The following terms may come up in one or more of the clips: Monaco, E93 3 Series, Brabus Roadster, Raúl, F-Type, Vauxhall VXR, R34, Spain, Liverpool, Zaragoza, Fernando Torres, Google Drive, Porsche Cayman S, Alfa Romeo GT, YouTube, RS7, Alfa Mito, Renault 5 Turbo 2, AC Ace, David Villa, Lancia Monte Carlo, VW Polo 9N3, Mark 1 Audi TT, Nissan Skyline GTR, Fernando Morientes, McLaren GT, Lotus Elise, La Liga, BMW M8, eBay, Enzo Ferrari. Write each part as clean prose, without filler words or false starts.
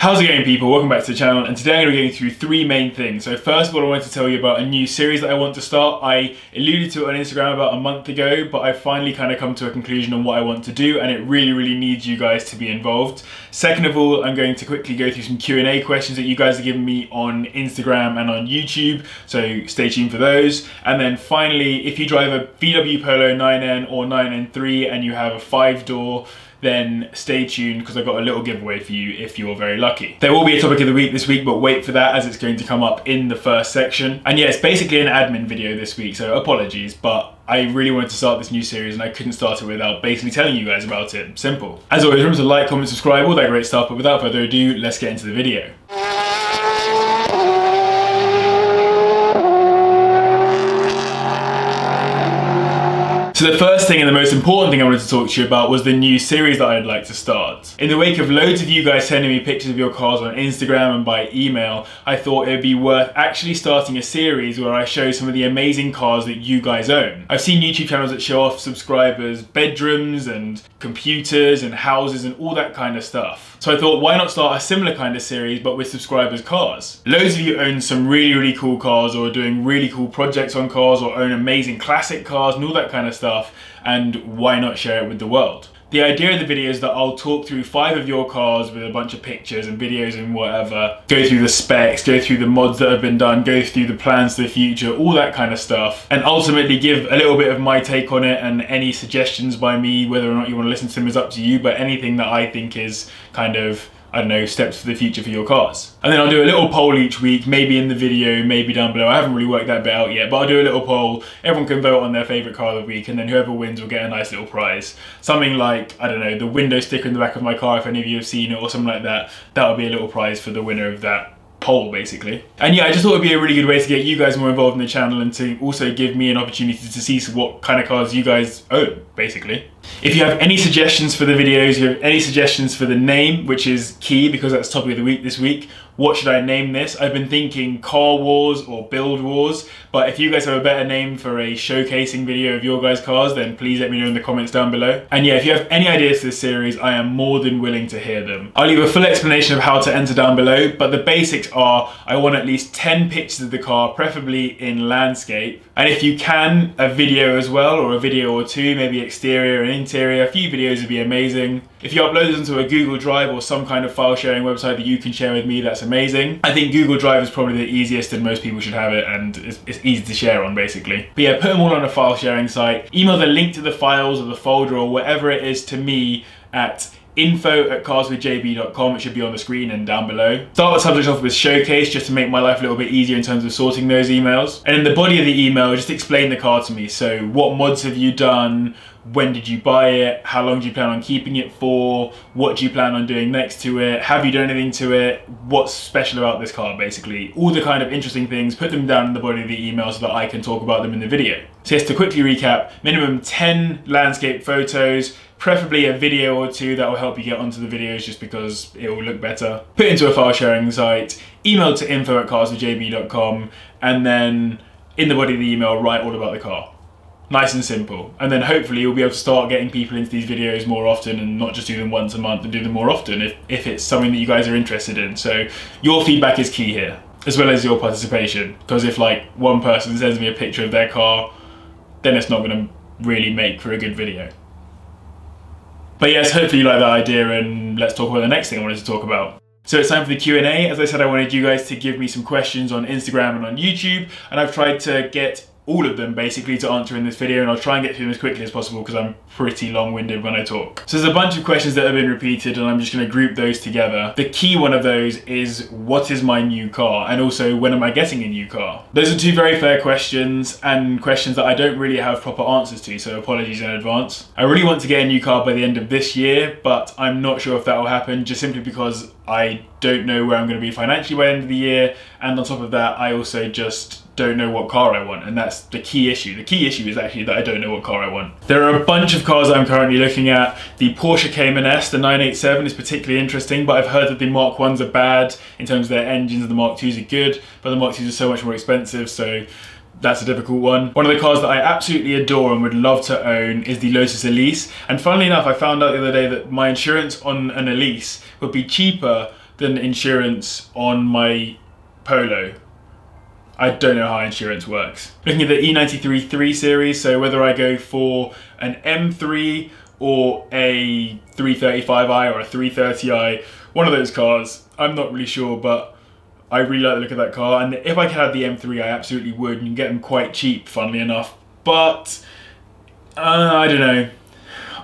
How's it going, people? Welcome back to the channel, and today we're going through three main things. So first of all, I wanted to tell you about a new series that I want to start. I alluded to it on Instagram about a month ago, but I finally kind of come to a conclusion on what I want to do, and it really needs you guys to be involved. Second of all, I'm going to quickly go through some Q&A questions that you guys are giving me on Instagram and on YouTube, so stay tuned for those. And then finally, if you drive a VW Polo 9N or 9N3 and you have a 5-door, then stay tuned because I've got a little giveaway for you if you're very lucky. There will be a topic of the week this week, but wait for that as it's going to come up in the first section. And yeah, it's basically an admin video this week, so apologies, but I really wanted to start this new series and I couldn't start it without basically telling you guys about it. Simple. As always, remember to like, comment, subscribe, all that great stuff, but without further ado, let's get into the video. So the first thing and the most important thing I wanted to talk to you about was the new series that I'd like to start. In the wake of loads of you guys sending me pictures of your cars on Instagram and by email, I thought it would be worth actually starting a series where I show some of the amazing cars that you guys own. I've seen YouTube channels that show off subscribers' bedrooms and computers and houses and all that kind of stuff. So I thought, why not start a similar kind of series but with subscribers' cars? Loads of you own some really cool cars or are doing really cool projects on cars or own amazing classic cars and all that kind of stuff. And why not share it with the world? The idea of the video is that I'll talk through 5 of your cars with a bunch of pictures and videos and whatever, go through the specs, go through the mods that have been done, go through the plans for the future, all that kind of stuff, and ultimately give a little bit of my take on it, and any suggestions by me, whether or not you want to listen to them is up to you, but anything that I think is kind of, I don't know, steps for the future for your cars. And then I'll do a little poll each week, maybe in the video, maybe down below. I haven't really worked that bit out yet, but I'll do a little poll. Everyone can vote on their favourite car of the week, and then whoever wins will get a nice little prize. Something like, I don't know, the window sticker in the back of my car, if any of you have seen it, or something like that. That would be a little prize for the winner of that poll, basically. And yeah, I just thought it'd be a really good way to get you guys more involved in the channel and to also give me an opportunity to see what kind of cars you guys own, basically. If you have any suggestions for the videos, you have any suggestions for the name, which is key because that's topic of the week this week. What should I name this? I've been thinking Car Wars or Build Wars, but if you guys have a better name for a showcasing video of your guys' cars, then please let me know in the comments down below. And yeah, if you have any ideas for this series, I am more than willing to hear them. I'll leave a full explanation of how to enter down below, but the basics are I want at least 10 pictures of the car, preferably in landscape, and if you can, a video as well, or a video or two, maybe exterior and interior. A few videos would be amazing. If you upload this into a Google Drive or some kind of file sharing website that you can share with me, that's amazing. I think Google Drive is probably the easiest and most people should have it, and it's easy to share on, basically. But yeah, put them all on a file sharing site. Email the link to the files or the folder or whatever it is to me at info@carswithjb.com. It should be on the screen and down below. Start the subject off with showcase, just to make my life a little bit easier in terms of sorting those emails. And in the body of the email, just explain the car to me. So what mods have you done? When did you buy it? How long do you plan on keeping it for? What do you plan on doing next to it? Have you done anything to it? What's special about this car, basically? All the kind of interesting things, put them down in the body of the email so that I can talk about them in the video. So just to quickly recap, minimum 10 landscape photos, preferably a video or two. That will help you get onto the videos just because it will look better. Put into a file sharing site, email to info@carswithjb.com, and then in the body of the email, write all about the car. Nice and simple. And then hopefully you'll be able to start getting people into these videos more often and not just do them once a month, and do them more often if it's something that you guys are interested in. So your feedback is key here, as well as your participation. Because if like one person sends me a picture of their car, then it's not gonna really make for a good video. But yes, hopefully you like that idea, and let's talk about the next thing I wanted to talk about. So it's time for the Q&A. As I said, I wanted you guys to give me some questions on Instagram and on YouTube, and I've tried to get all of them basically to answer in this video, and I'll try and get through them as quickly as possible because I'm pretty long-winded when I talk. So there's a bunch of questions that have been repeated, and I'm just going to group those together. The key one of those is, what is my new car? And also, when am I getting a new car? Those are two very fair questions, and questions that I don't really have proper answers to, so apologies in advance. I really want to get a new car by the end of this year, but I'm not sure if that will happen, just simply because I don't know where I'm going to be financially by the end of the year, and on top of that, I also just don't know what car I want, and that's the key issue. The key issue is actually that I don't know what car I want. There are a bunch of cars that I'm currently looking at. The Porsche Cayman S, the 987, is particularly interesting, but I've heard that the Mark 1s are bad in terms of their engines, and the Mark 2s are good, but the Mark 2s are so much more expensive, so that's a difficult one. One of the cars that I absolutely adore and would love to own is the Lotus Elise, and funnily enough, I found out the other day that my insurance on an Elise would be cheaper than insurance on my Polo. I don't know how insurance works. Looking at the E93 3 Series, so whether I go for an M3 or a 335i or a 330i, one of those cars, I'm not really sure, but I really like the look of that car, and if I could have the M3, I absolutely would, and you can get them quite cheap, funnily enough, but I don't know.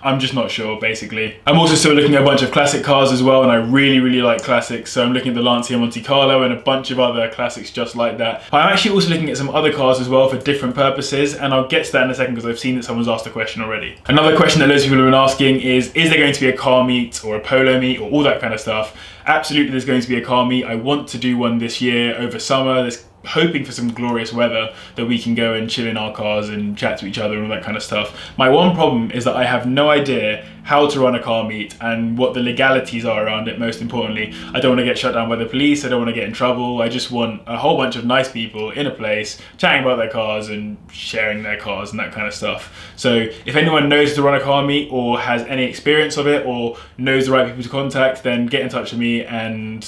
I'm just not sure, basically. I'm also still looking at a bunch of classic cars as well, and I really like classics, so I'm looking at the Lancia Monte Carlo and a bunch of other classics just like that. I'm actually also looking at some other cars as well for different purposes, and I'll get to that in a second because I've seen that someone's asked a question already. Another question that loads of people have been asking is there going to be a car meet or a polo meet or all that kind of stuff? Absolutely, there's going to be a car meet. I want to do one this year over summer. There's hoping for some glorious weather that we can go and chill in our cars and chat to each other and all that kind of stuff. My one problem is that I have no idea how to run a car meet and what the legalities are around it, most importantly. I don't want to get shut down by the police, I don't want to get in trouble, I just want a whole bunch of nice people in a place chatting about their cars and sharing their cars and that kind of stuff. So if anyone knows to run a car meet or has any experience of it or knows the right people to contact, then get in touch with me and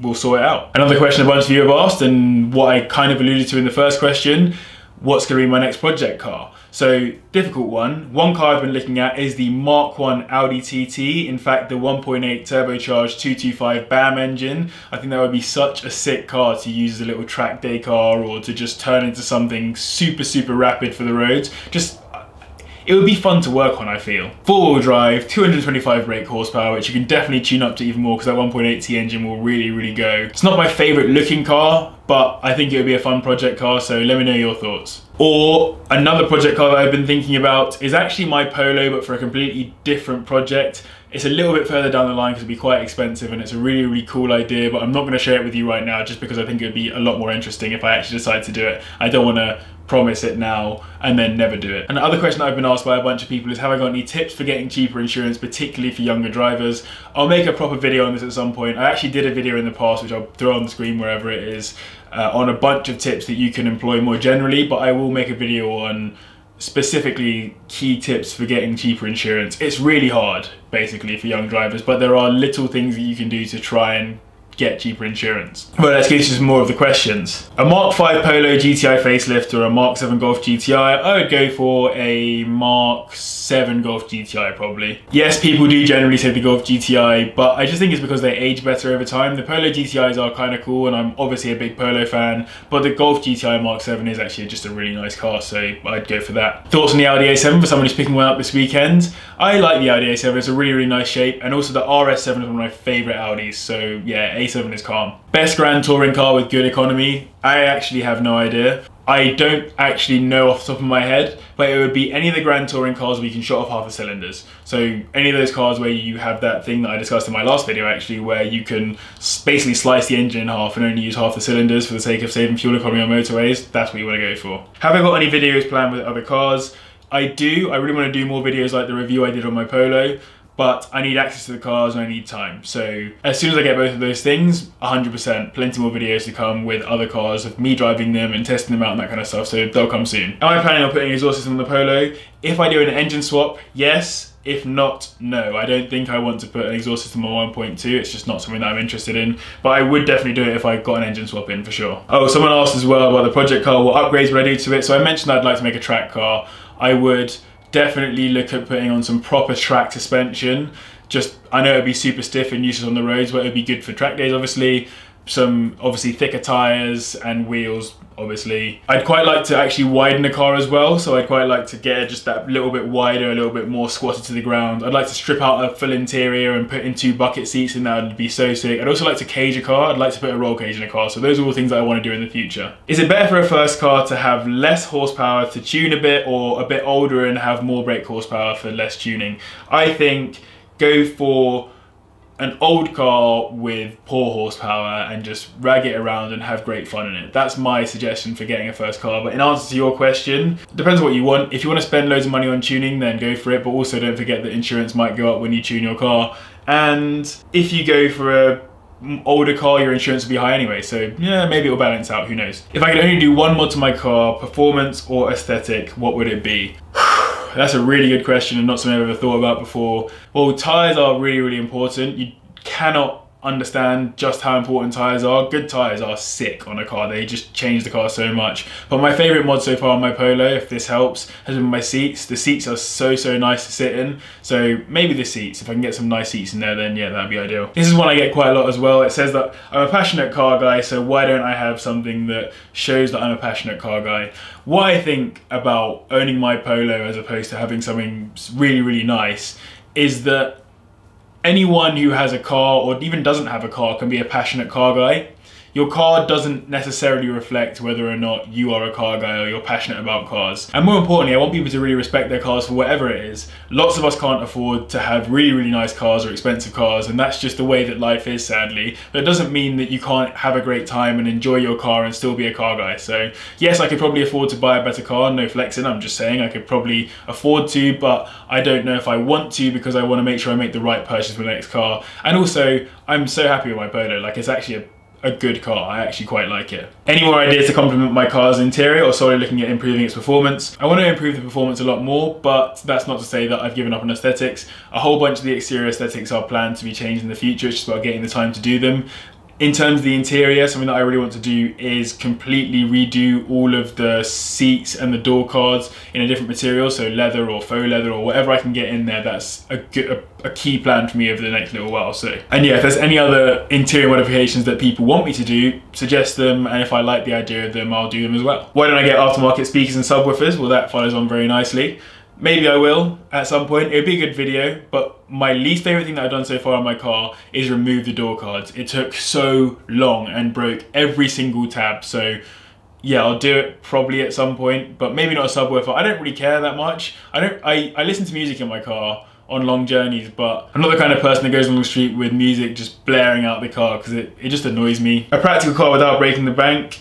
we'll sort it out. Another question a bunch of you have asked, and what I kind of alluded to in the first question, what's going to be my next project car? So, difficult one. One car I've been looking at is the Mark 1 Audi TT, in fact the 1.8 turbocharged 225 BAM engine. I think that would be such a sick car to use as a little track day car or to just turn into something super rapid for the roads. Just, it would be fun to work on, I feel. Four-wheel drive, 225 brake horsepower, which you can definitely tune up to even more because that 1.8T engine will really go. It's not my favorite looking car, but I think it would be a fun project car, so let me know your thoughts. Or another project car that I've been thinking about is actually my Polo, but for a completely different project. It's a little bit further down the line because it'd be quite expensive, and it's a really cool idea, but I'm not going to share it with you right now just because I think it'd be a lot more interesting if I actually decide to do it. I don't want to promise it now and then never do it. Another question that I've been asked by a bunch of people is, have I got any tips for getting cheaper insurance, particularly for younger drivers? I'll make a proper video on this at some point. I actually did a video in the past, which I'll throw on the screen wherever it is, on a bunch of tips that you can employ more generally, but I will make a video on specifically key tips for getting cheaper insurance. It's really hard, basically, for young drivers, but there are little things that you can do to try and get cheaper insurance. But let's get to some more of the questions. A Mark 5 Polo GTI facelift or a Mark 7 Golf GTI? I would go for a Mark 7 Golf GTI probably. Yes, people do generally say the Golf GTI, but I just think it's because they age better over time. The Polo GTIs are kind of cool, and I'm obviously a big Polo fan, but the Golf GTI Mark 7 is actually just a really nice car, so I'd go for that. Thoughts on the Audi A7 for someone who's picking one up this weekend? I like the Audi A7, it's a really nice shape, and also the RS7 is one of my favourite Audis, so yeah, A7 is calm. Best grand touring car with good economy? I actually have no idea. I don't actually know off the top of my head, but it would be any of the grand touring cars where you can shut off half the cylinders. So any of those cars where you have that thing that I discussed in my last video actually, where you can basically slice the engine in half and only use half the cylinders for the sake of saving fuel economy on motorways, that's what you want to go for. Have I got any videos planned with other cars? I do. I really want to do more videos like the review I did on my Polo, but I need access to the cars and I need time. So as soon as I get both of those things, 100%, plenty more videos to come with other cars, of me driving them and testing them out and that kind of stuff, so they'll come soon. Am I planning on putting exhaust on the Polo? If I do an engine swap, yes. If not, no. I don't think I want to put an exhaust system on 1.2. It's just not something that I'm interested in. But I would definitely do it if I got an engine swap in, for sure. Oh, someone asked as well about the project car, what upgrades would I do to it? So I mentioned I'd like to make a track car. I would definitely look at putting on some proper track suspension. Just, I know it'd be super stiff and useless on the roads, but it'd be good for track days, obviously. Some obviously thicker tires and wheels, obviously. I'd quite like to actually widen the car as well, so I'd quite like to get it just that little bit wider, a little bit more squatted to the ground. I'd like to strip out a full interior and put in 2 bucket seats, and that would be so sick. I'd also like to cage a car. I'd like to put a roll cage in a car, so those are all things that I want to do in the future. Is it better for a first car to have less horsepower to tune a bit, or a bit older and have more brake horsepower for less tuning? I think go for an old car with poor horsepower and just rag it around and have great fun in it. That's my suggestion for getting a first car. But in answer to your question, depends on what you want. If you want to spend loads of money on tuning, then go for it, but also don't forget that insurance might go up when you tune your car. And if you go for a older car, your insurance will be high anyway, so yeah, maybe it'll balance out, who knows. If I could only do one mod to my car, performance or aesthetic, what would it be? That's a really good question and not something I've ever thought about before. Well, tyres are really important. You cannot understand just how important tyres are. Good tyres are sick on a car, they just change the car so much. But my favourite mod so far on my Polo, if this helps, has been my seats. The seats are so nice to sit in, so maybe the seats, if I can get some nice seats in there, then yeah, that'd be ideal. This is one I get quite a lot as well. It says that I'm a passionate car guy, so why don't I have something that shows that I'm a passionate car guy? What I think about owning my Polo as opposed to having something really nice is that anyone who has a car or even doesn't have a car can be a passionate car guy. Your car doesn't necessarily reflect whether or not you are a car guy or you're passionate about cars. And more importantly, I want people to really respect their cars for whatever it is. Lots of us can't afford to have really nice cars or expensive cars, and that's just the way that life is, sadly. But it doesn't mean that you can't have a great time and enjoy your car and still be a car guy. So yes, I could probably afford to buy a better car, no flexing, I'm just saying I could probably afford to, but I don't know if I want to, because I want to make sure I make the right purchase for the next car. And also, I'm so happy with my Polo, like it's actually a good car. I actually quite like it. Any more ideas to complement my car's interior or solely looking at improving its performance? I want to improve the performance a lot more, but that's not to say that I've given up on aesthetics. A whole bunch of the exterior aesthetics are planned to be changed in the future, it's just about getting the time to do them. In terms of the interior, something that I really want to do is completely redo all of the seats and the door cards in a different material, so leather or faux leather or whatever I can get in there. That's a key plan for me over the next little while. So, and yeah, if there's any other interior modifications that people want me to do, suggest them, and if I like the idea of them, I'll do them as well. Why don't I get aftermarket speakers and subwoofers? Well, that follows on very nicely. Maybe I will at some point. It'd be a good video, but my least favorite thing that I've done so far on my car is remove the door cards. It took so long and broke every single tab. So yeah, I'll do it probably at some point, but maybe not a subwoofer. I don't really care that much. I listen to music in my car on long journeys, but I'm not the kind of person that goes along the street with music just blaring out the car, because it just annoys me. A practical car without breaking the bank,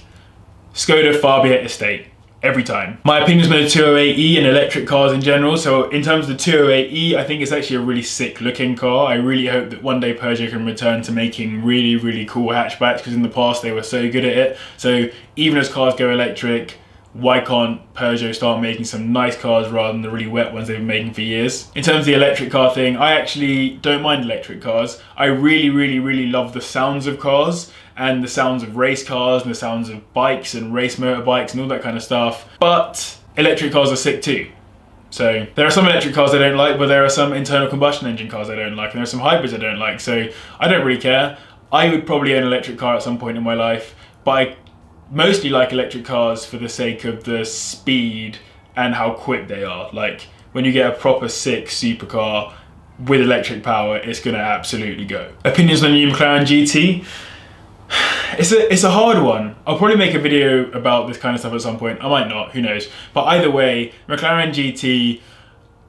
Skoda Fabia Estate. Every time. My opinion's been the 208e and electric cars in general. So in terms of the 208e, I think it's actually a really sick looking car. I really hope that one day Peugeot can return to making really cool hatchbacks, because in the past they were so good at it. So even as cars go electric, why can't Peugeot start making some nice cars rather than the really wet ones they've been making for years? In terms of the electric car thing, I actually don't mind electric cars. I really love the sounds of cars, and the sounds of race cars, and the sounds of bikes and race motorbikes and all that kind of stuff. But electric cars are sick too. So there are some electric cars I don't like, but there are some internal combustion engine cars I don't like, and there are some hybrids I don't like. So I don't really care. I would probably own an electric car at some point in my life, but I mostly like electric cars for the sake of the speed and how quick they are. Like when you get a proper sick supercar with electric power, it's gonna absolutely go. Opinions on the new McLaren GT? It's a hard one. I'll probably make a video about this kind of stuff at some point. I might not, who knows. But either way, McLaren GT,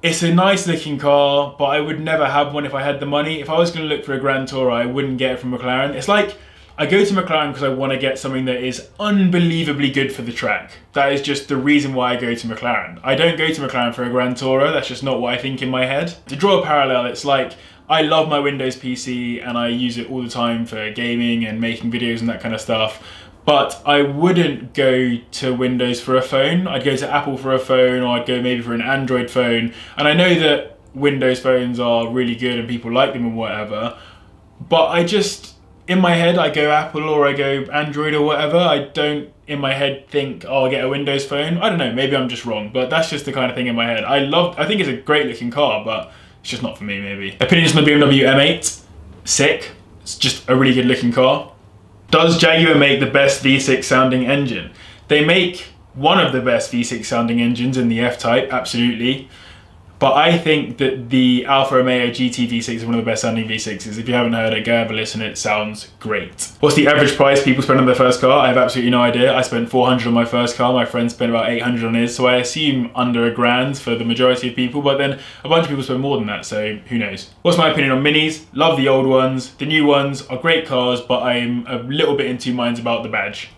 it's a nice looking car, but I would never have one if I had the money. If I was gonna look for a Grand Tourer, I wouldn't get it from McLaren. It's like, I go to McLaren because I want to get something that is unbelievably good for the track. That is just the reason why I go to McLaren. I don't go to McLaren for a Grand Tourer, that's just not what I think in my head. To draw a parallel, it's like, I love my Windows PC and I use it all the time for gaming and making videos and that kind of stuff, but I wouldn't go to Windows for a phone. I'd go to Apple for a phone, or I'd go maybe for an Android phone. And I know that Windows phones are really good and people like them and whatever, but I just, in my head, I go Apple or I go Android or whatever. I don't, in my head, think, oh, I'll get a Windows phone. I don't know, maybe I'm just wrong, but that's just the kind of thing in my head. I think it's a great looking car, but it's just not for me, maybe. Opinions on the BMW M8? Sick. It's just a really good looking car. Does Jaguar make the best V6 sounding engine? They make one of the best V6 sounding engines in the F-Type, absolutely. But I think that the Alfa Romeo GT V6 is one of the best sounding V6s. If you haven't heard it, go have a listen, it sounds great. What's the average price people spend on their first car? I have absolutely no idea. I spent 400 on my first car, my friend spent about 800 on his, so I assume under £1,000 for the majority of people, but then a bunch of people spend more than that, so who knows. What's my opinion on minis? Love the old ones. The new ones are great cars, but I'm a little bit in two minds about the badge.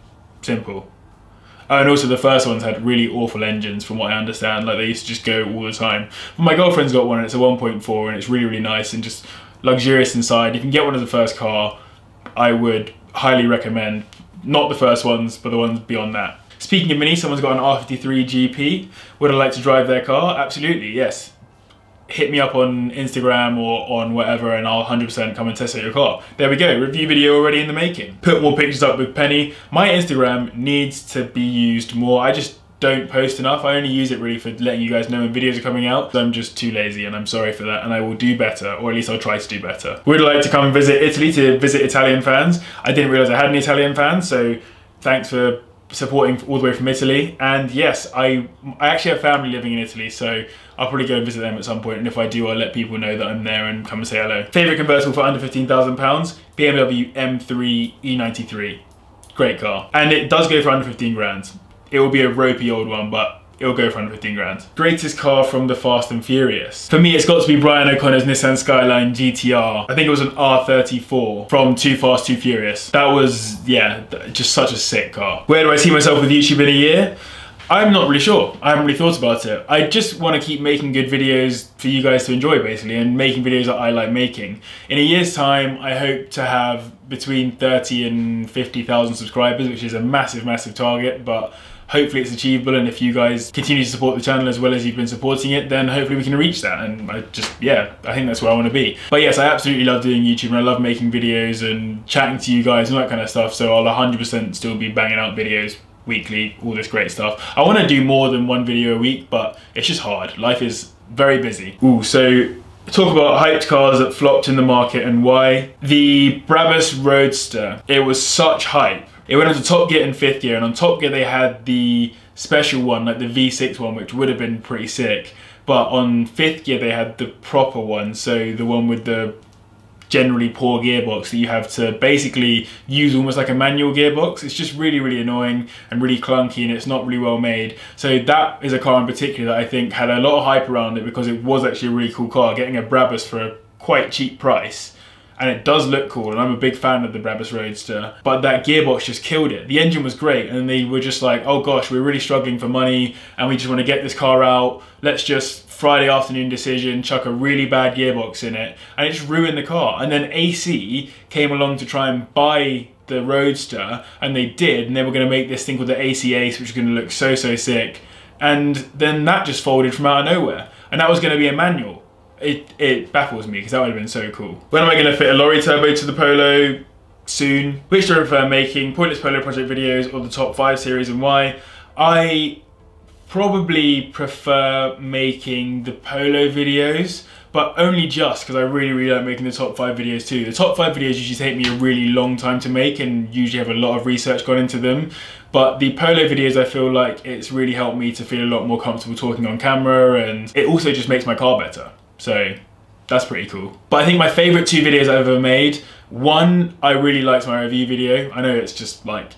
Simple. Oh, and also the first ones had really awful engines from what I understand, like they used to just go all the time. But my girlfriend's got one and it's a 1.4 and it's really nice and just luxurious inside. You can get one as the first car. I would highly recommend, not the first ones, but the ones beyond that. Speaking of mini, someone's got an R53 GP. Would I like to drive their car? Absolutely, yes. hit me up on Instagram or on whatever and I'll 100% come and test out your car. There we go, review video already in the making. Put more pictures up with Penny. My Instagram needs to be used more. I just don't post enough. I only use it really for letting you guys know when videos are coming out. I'm just too lazy and I'm sorry for that, and I will do better, or at least I'll try to do better. Would like to come and visit Italy to visit Italian fans. I didn't realize I had any Italian fans, so thanks for supporting all the way from Italy. And yes, I actually have family living in Italy, so I'll probably go and visit them at some point, and if I do, I'll let people know that I'm there and come and say hello. Favorite convertible for under £15,000, BMW M3 E93. Great car. And it does go for under 15 grand. It will be a ropey old one, but it'll go for under 15 grand. Greatest car from the Fast and Furious. For me, it's got to be Brian O'Connor's Nissan Skyline GTR. I think it was an R34 from Too Fast, Too Furious. That was, yeah, just such a sick car. Where do I see myself with YouTube in a year? I'm not really sure. I haven't really thought about it. I just want to keep making good videos for you guys to enjoy, basically, and making videos that I like making. In a year's time, I hope to have between 30 and 50,000 subscribers, which is a massive, massive target, but hopefully it's achievable, and if you guys continue to support the channel as well as you've been supporting it, then hopefully we can reach that. And I just, yeah, I think that's where I want to be. But yes, I absolutely love doing YouTube, and I love making videos and chatting to you guys and all that kind of stuff, so I'll 100% still be banging out videos weekly, all this great stuff. I want to do more than one video a week, but it's just hard. Life is very busy. Ooh, so talk about hyped cars that flopped in the market and why. The Brabus Roadster, it was such hype. It went on to Top Gear in 5th gear, and on Top Gear they had the special one, like the V6 one, which would have been pretty sick. But on 5th gear they had the proper one, so the one with the generally poor gearbox that you have to basically use almost like a manual gearbox. It's just really, really annoying and really clunky, and it's not really well made. So that is a car in particular that I think had a lot of hype around it because it was actually a really cool car, getting a Brabus for a quite cheap price. And it does look cool, and I'm a big fan of the Brabus Roadster, but that gearbox just killed it. The engine was great, and they were just like, oh gosh, we're really struggling for money, and we just want to get this car out. Let's just Friday afternoon decision, chuck a really bad gearbox in it, and it just ruined the car. And then AC came along to try and buy the Roadster, and they did, and they were going to make this thing called the AC Ace, which is going to look so, so sick. And then that just folded from out of nowhere, and that was going to be a manual. It baffles me because that would have been so cool. When am I going to fit a lorry turbo to the Polo? Soon. Which do I prefer making? Pointless Polo Project videos or the Top 5 series, and why? I probably prefer making the Polo videos, but only just because I really, really like making the Top 5 videos too. The Top 5 videos usually take me a really long time to make and usually have a lot of research gone into them. But the Polo videos, I feel like it's really helped me to feel a lot more comfortable talking on camera, and it also just makes my car better. So that's pretty cool. But I think my favorite two videos I've ever made, one, I really liked my review video. I know it's just like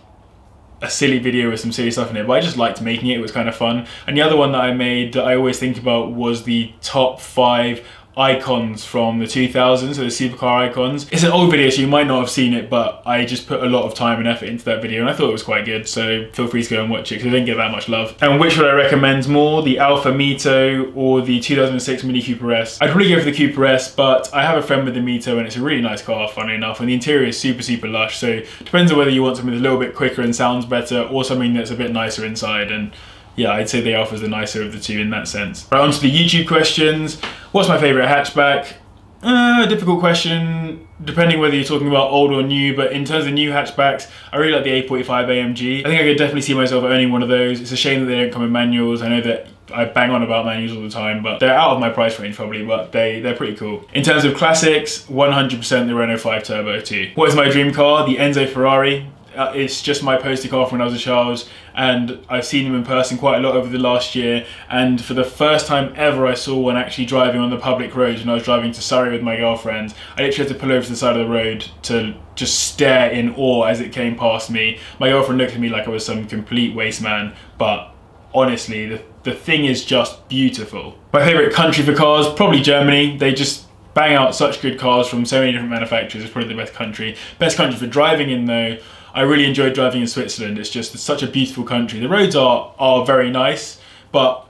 a silly video with some silly stuff in it, but I just liked making it. It was kind of fun. And the other one that I made that I always think about was the top 5 icons from the 2000s, so the supercar icons. It's an old video, so you might not have seen it, but I just put a lot of time and effort into that video, and I thought it was quite good, so feel free to go and watch it because I didn't get that much love. And which would I recommend more, the Alfa Mito or the 2006 Mini Cooper S? I'd probably go for the Cooper S, but I have a friend with the Mito, and it's a really nice car, funnily enough, and the interior is super, super lush, so it depends on whether you want something that's a little bit quicker and sounds better, or something that's a bit nicer inside, and yeah, I'd say the Alfa's the nicer of the two in that sense. Right, on to the YouTube questions. What's my favourite hatchback? Difficult question, depending whether you're talking about old or new, but in terms of new hatchbacks, I really like the A45 AMG. I think I could definitely see myself owning one of those. It's a shame that they don't come in manuals. I know that I bang on about manuals all the time, but they're out of my price range probably, but they're pretty cool. In terms of classics, 100% the Renault 5 Turbo 2. What is my dream car? The Enzo Ferrari. It's just my poster car from when I was a child, and I've seen them in person quite a lot over the last year, and for the first time ever I saw one actually driving on the public road when I was driving to Surrey with my girlfriend. I literally had to pull over to the side of the road to just stare in awe as it came past me. My girlfriend looked at me like I was some complete waste man, but honestly the thing is just beautiful. My favourite country for cars, probably Germany. They just bang out such good cars from so many different manufacturers. It's probably the best country. Best country for driving in though, I really enjoyed driving in Switzerland. It's just, it's such a beautiful country. The roads are very nice, but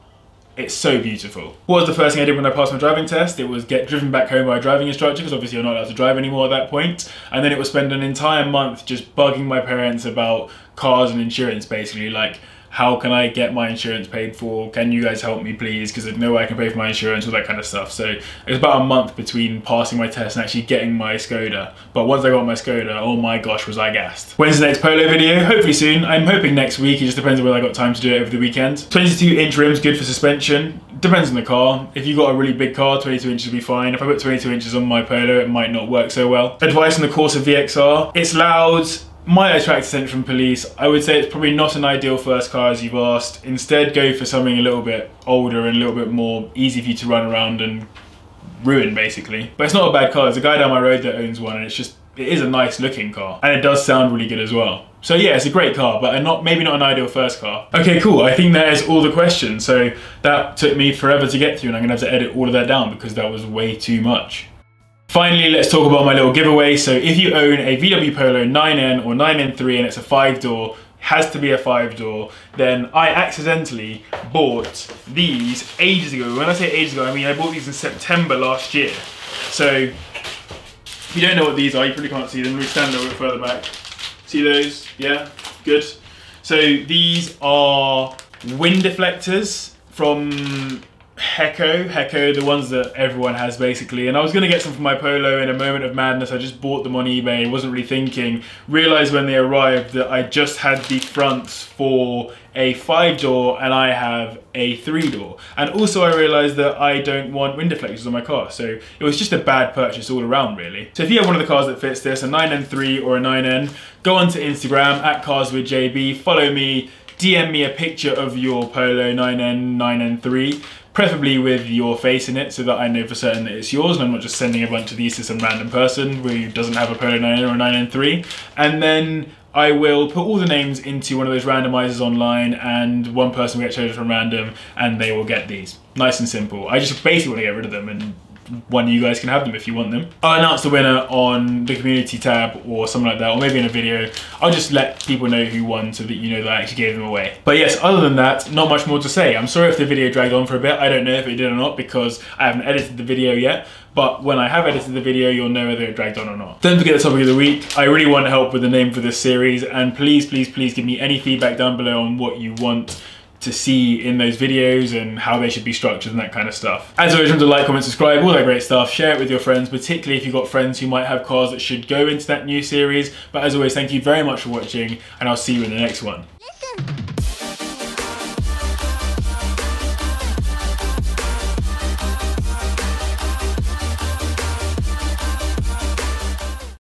it's so beautiful. What was the first thing I did when I passed my driving test? It was get driven back home by a driving instructor, because obviously I'm not allowed to drive anymore at that point. And then it was spend an entire month just bugging my parents about cars and insurance, basically. Like, how can I get my insurance paid for? Can you guys help me please? Because there's no way I can pay for my insurance, all that kind of stuff. So it was about a month between passing my test and actually getting my Skoda. But once I got my Skoda, oh my gosh, was I gassed. When's the next Polo video? Hopefully soon. I'm hoping next week. It just depends on whether I got time to do it over the weekend. 22 inch rims, good for suspension. Depends on the car. If you got a really big car, 22 inches will be fine. If I put 22 inches on my Polo, it might not work so well. Advice on the Corsa VXR. It's loud. Might attract attention from police. I would say it's probably not an ideal first car, as you've asked. Instead, go for something a little bit older and a little bit more easy for you to run around and ruin, basically. But it's not a bad car. There's a guy down my road that owns one, and it's just, it is a nice looking car. And it does sound really good as well. So yeah, it's a great car, but maybe not an ideal first car. Okay, cool. I think that is all the questions. So that took me forever to get through, and I'm gonna have to edit all of that down because that was way too much. Finally, let's talk about my little giveaway. So if you own a VW Polo 9N or 9N3 and it's a 5-door, has to be a 5-door, then I accidentally bought these ages ago. When I say ages ago, I mean I bought these in September last year. So if you don't know what these are, you probably can't see them. We stand a little bit further back. See those? Yeah, good. So these are wind deflectors from Heco, the ones that everyone has basically, and I was going to get some for my Polo in a moment of madness. I just bought them on eBay, wasn't really thinking, realised when they arrived that I just had the fronts for a 5-door and I have a 3-door, and also I realised that I don't want wind deflectors on my car, so it was just a bad purchase all around really. So if you have one of the cars that fits this, a 9N3 or a 9N, go onto Instagram at Cars With JB, follow me, DM me a picture of your Polo 9N, 9N3, preferably with your face in it so that I know for certain that it's yours and I'm not just sending a bunch of these to some random person who doesn't have a Polo 9N or a 9N3. And then I will put all the names into one of those randomizers online and one person will get chosen from random and they will get these. Nice and simple. I just basically want to get rid of them and one of you guys can have them if you want them. I'll announce the winner on the community tab or something like that, or maybe in a video. I'll just let people know who won so that you know that I actually gave them away. But yes, other than that, not much more to say. I'm sorry if the video dragged on for a bit. I don't know if it did or not because I haven't edited the video yet. But when I have edited the video, you'll know whether it dragged on or not. Don't forget the topic of the week. I really want help with the name for this series. And please, please, please give me any feedback down below on what you want to see in those videos and how they should be structured and that kind of stuff. As always, remember to like, comment, subscribe, all that great stuff. Share it with your friends, particularly if you've got friends who might have cars that should go into that new series. But as always, thank you very much for watching and I'll see you in the next one.